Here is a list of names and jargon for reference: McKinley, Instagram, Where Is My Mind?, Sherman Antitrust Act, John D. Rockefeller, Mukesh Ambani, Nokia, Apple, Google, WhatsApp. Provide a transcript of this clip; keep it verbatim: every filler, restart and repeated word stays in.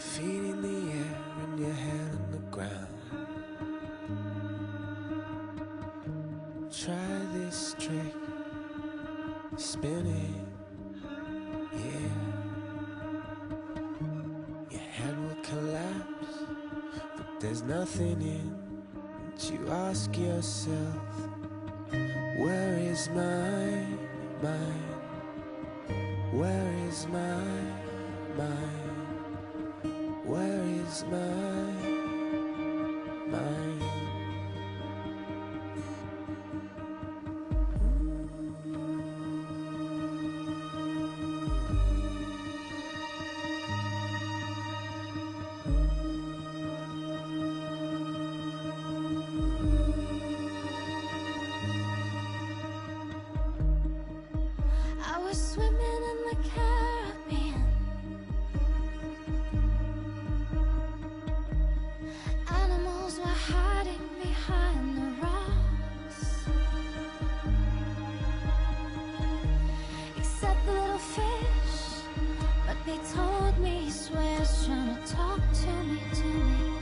your feet in the air and your head on the ground. Try this trick, spin it, yeah. Your head will collapse, but there's nothing in it. You ask yourself, where is my mind? Where is my mind? Where is my mind? I was swimming in the Caribbean. Animals were hiding behind the rocks, except the little fish. But they told me, swear, trying to talk to me, to me.